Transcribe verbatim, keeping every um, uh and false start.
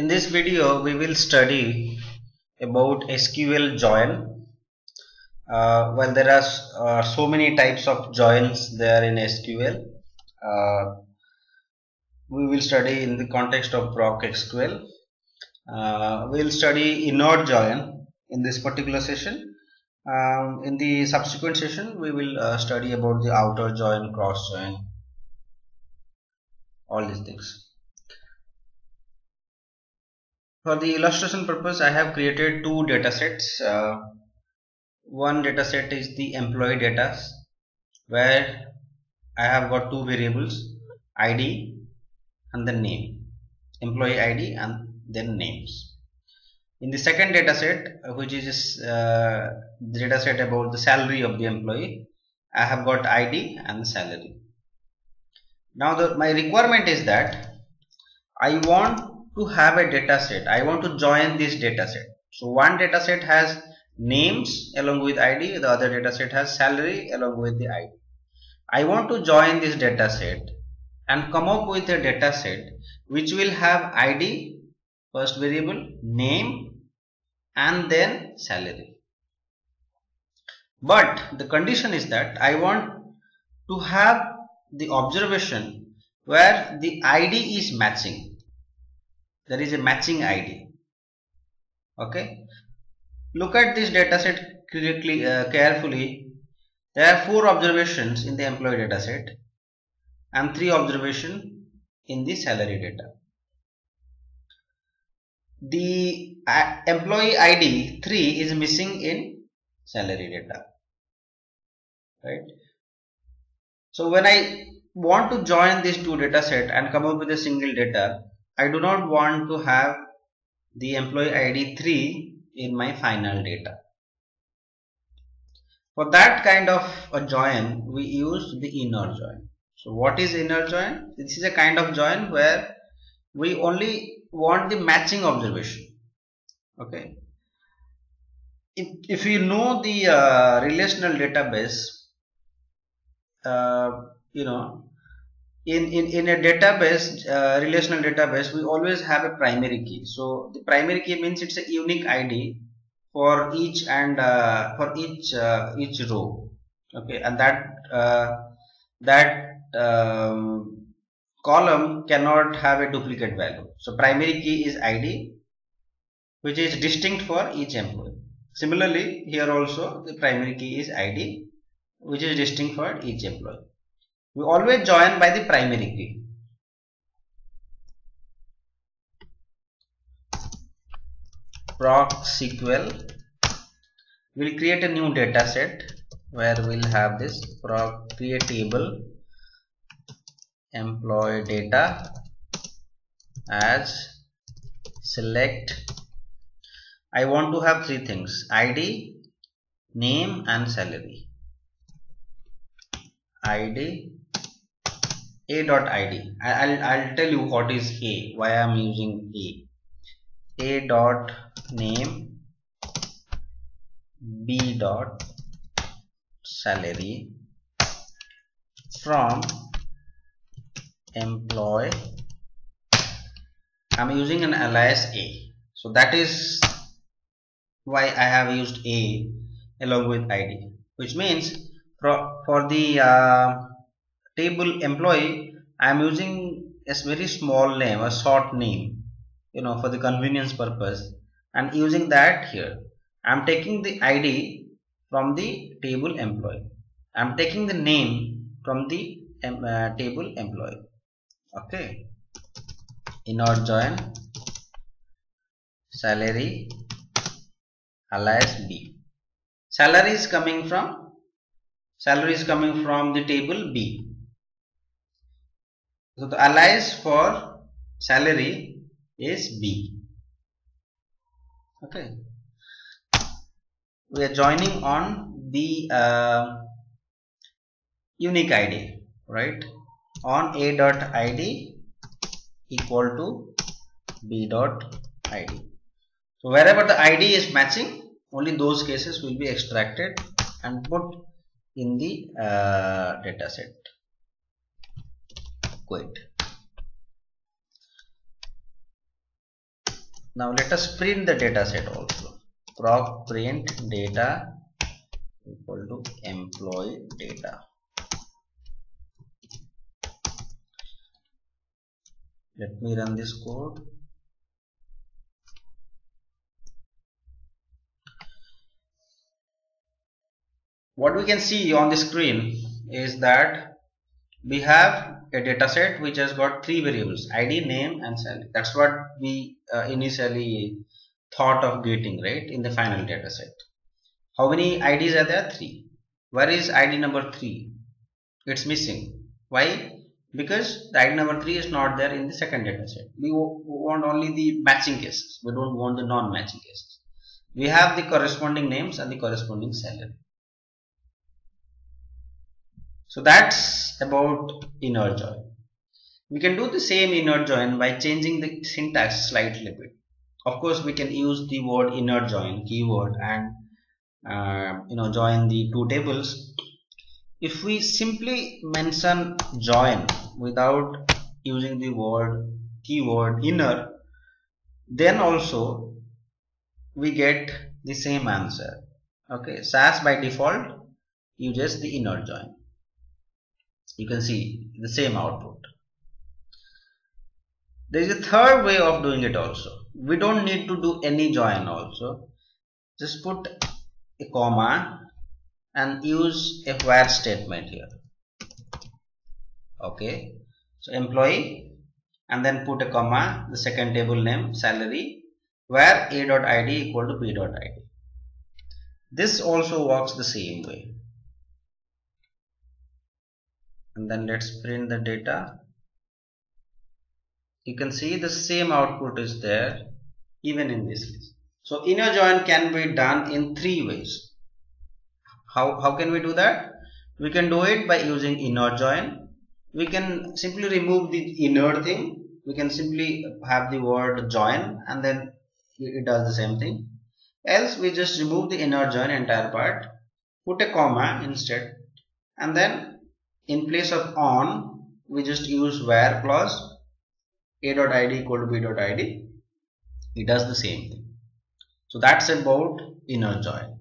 In this video we will study about S Q L join. Uh, well, there are uh, so many types of joins there in S Q L. Uh, we will study in the context of PROC S Q L. Uh, we will study inner join in this particular session. Um, in the subsequent session we will uh, study about the outer join, cross join, all these things. For the illustration purpose, I have created two datasets. Uh, one dataset is the employee data, where I have got two variables, I D and the name, employee I D and then names. In the second dataset, which is uh, the dataset about the salary of the employee, I have got I D and the salary. Now, the, my requirement is that I want to have a data set. I want to join this data set. So one data set has names along with I D, the other data set has salary along with the I D. I want to join this data set and come up with a data set which will have I D, first variable, name and then salary. But the condition is that I want to have the observation where the I D is matching. There is a matching I D. Okay, look at this dataset critically, uh, carefully. There are four observations in the employee dataset and three observations in the salary data. The uh, employee I D three is missing in salary data, right? So when I want to join these two dataset and come up with a single data, I do not want to have the employee I D three in my final data. For that kind of a join, we use the inner join. So what is inner join? This is a kind of join where we only want the matching observation. Okay. If, if you know the uh, relational database, uh, you know, In, in, in a database, uh, relational database, we always have a primary key. So the primary key means it's a unique I D for each and uh, for each uh, each row. Okay, and that uh, that um, column cannot have a duplicate value. So primary key is I D, which is distinct for each employee. Similarly, here also the primary key is I D, which is distinct for each employee. We always join by the primary key. PROC S Q L will create a new data set where we'll have this PROC create table employee data as select. I want to have three things: I D, name and salary. I D, a dot I D. I'll, I'll tell you what is A, why I'm using A. A dot name, B dot salary from employee. I'm using an alias A. So that is why I have used A along with I D, which means for, for the uh, table employee, I am using a very small name, a short name, you know, for the convenience purpose, and using that here. I am taking the I D from the table employee. I am taking the name from the um, uh, table employee. Okay. Inner join salary alias B. Salary is coming from salary is coming from the table B. So the alias for salary is B. Okay, we are joining on the uh, unique I D, right? On a dot I D equal to b dot I D. So wherever the I D is matching, only those cases will be extracted and put in the uh, data set. Quit. Now let us print the data set also. Proc print data equal to employee data. Let me run this code. What we can see on the screen is that we have a data set which has got three variables: I D, name and salary. That's what we uh, initially thought of getting, right, in the final data set. How many I Ds are there? Three. Where is I D number three? It's missing. Why? Because the I D number three is not there in the second data set. We want only the matching cases. We don't want the non-matching cases. We have the corresponding names and the corresponding salary. So that's about inner join. We can do the same inner join by changing the syntax slightly bit. Of course, we can use the word inner join keyword and uh, you know, join the two tables. If we simply mention join without using the word keyword inner, then also we get the same answer. Okay, S A S by default uses the inner join. You can see the same output. There is a third way of doing it also. We don't need to do any join also. Just put a comma and use a where statement here. Okay, so employee and then put a comma, the second table name salary, where a.id equal to b.id. This also works the same way. And then let's print the data. You can see the same output is there even in this case. So inner join can be done in three ways. How, how can we do that? We can do it by using inner join. We can simply remove the inner thing. We can simply have the word join and then it does the same thing. Else we just remove the inner join entire part, put a comma instead, and then in place of on, we just use where clause, a.id equal to b.id. It does the same thing. So that's about inner join.